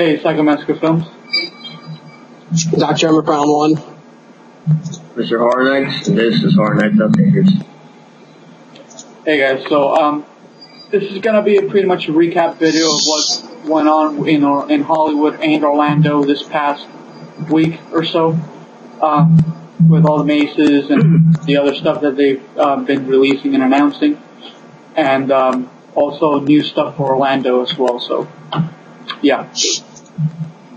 Hey, PsychoMassacreFilms. Dr. DremmetBrown1. Mr. Horror Nights. This is Horror Nights Updaters. Hey guys, so this is gonna be a pretty much a recap video of what went on in Hollywood and Orlando this past week or so, with all the mazes and the other stuff that they've been releasing and announcing, and also new stuff for Orlando as well. So, yeah.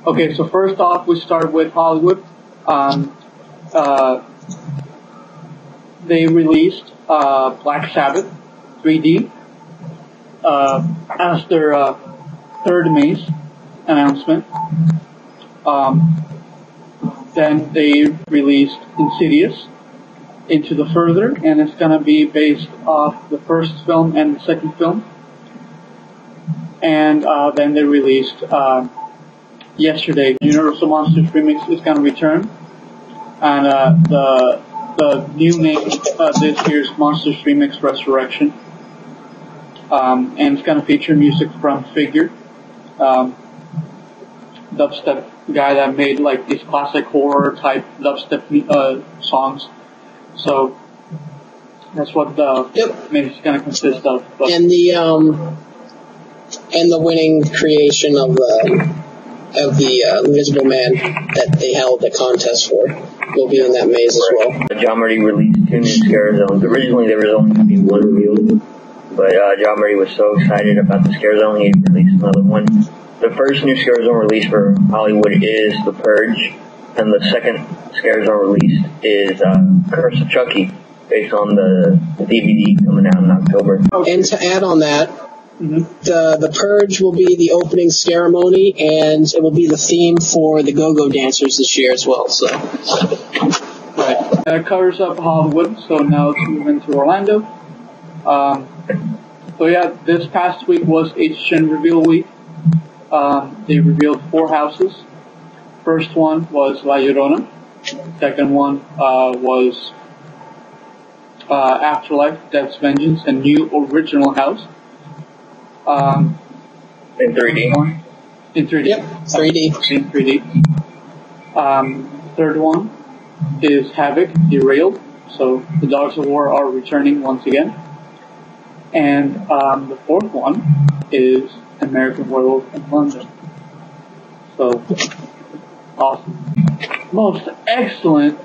Okay, so first off, we start with Hollywood. They released Black Sabbath 3-D as their third maze announcement. Then they released Insidious into the further, and it's going to be based off the first film and the second film. And then they released yesterday Universal Monsters Remix is going to return, and the new name this year's Monsters Remix Resurrection, and it's going to feature music from Figure, dubstep guy that made like these classic horror type dubstep songs. So that's what the main is going to consist of. But. And the winning creation of the Invisible Man that they held the contest for will be in that maze as well. John Murdy released 2 new scare zones. Originally there was only going to be 1 revealed, but John Murdy was so excited about the scare zone he released another one. The first new scare zone release for Hollywood is The Purge, and the second scare zone release is Curse of Chucky, based on the DVD coming out in October. And to add on that, the Purge will be the opening ceremony, and it will be the theme for the go-go dancers this year as well. So, right, that covers up Hollywood. So now let's move into Orlando. So yeah, this past week was HHN Reveal Week. They revealed 4 houses. First one was La Llorona. Second one was Afterlife, Death's Vengeance, and new original house. In 3D. In 3D. Yep, 3D. In 3D. Third one is Havoc Derailed. So the Dogs of War are returning once again. And the fourth one is American World in London. So, awesome. Most excellent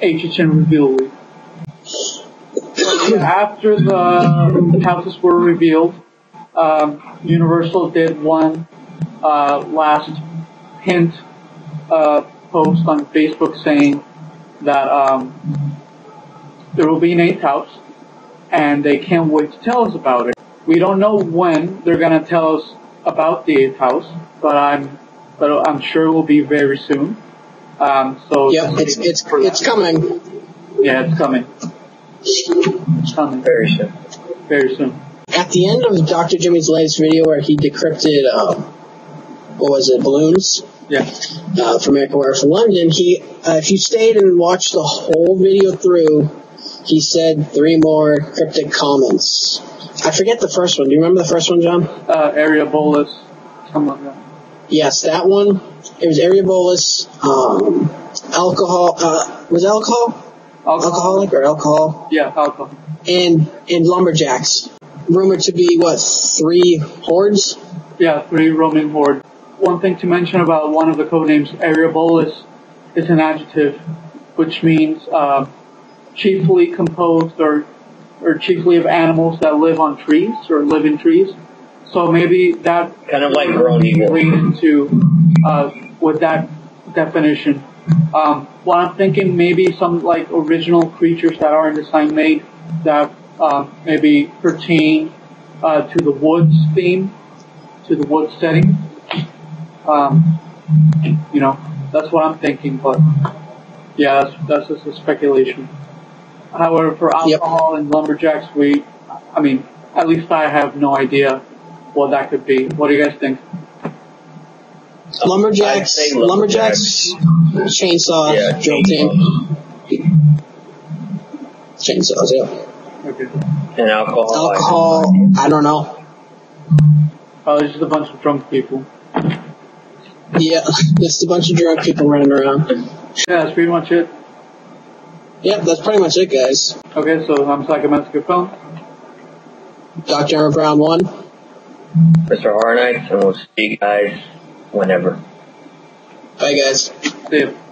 HHN reveal week. After the houses were revealed, Universal did one last hint post on Facebook saying that there will be an 8th house, and they can't wait to tell us about it. We don't know when they're gonna tell us about the 8th house, but I'm sure it will be very soon. So yeah, it's coming. Yeah, it's coming. It's coming very soon. Very soon. At the end of Dr. Jimmy's latest video where he decrypted, what was it, balloons? Yeah. From American World in London, he, if you stayed and watched the whole video through, he said 3 more cryptic comments. I forget the first one. Do you remember the first one, John? Areobolus. Something like that. Yes, that one. It was Areobolus, alcohol? Yeah, alcohol. And lumberjacks. Rumored to be, what, 3 hordes? Yeah, 3 Roman hordes. One thing to mention about one of the codenames, Areobolus, is an adjective, which means chiefly composed or chiefly of animals that live on trees or live in trees. So maybe that kind of like grown evil lead into with that definition. Well, I'm thinking maybe some like original creatures that are in the sign made that. Maybe pertain to the woods theme, to the woods setting. You know, that's what I'm thinking, but yeah, that's just a speculation. However, for alcohol and lumberjacks, at least I have no idea what that could be. What do you guys think? Lumberjacks, chainsaws, yeah, drill team. Chainsaws, yeah. Okay. And alcohol, I don't know. Probably just a bunch of drunk people. Yeah, just a bunch of drug people running around. Yeah, that's pretty much it. Yeah, that's pretty much it, guys. Okay, so I'm PsychoMassacreFilms. Dr. Brown1. Mr. Harnight, and we'll see you guys whenever. Bye, guys. See you.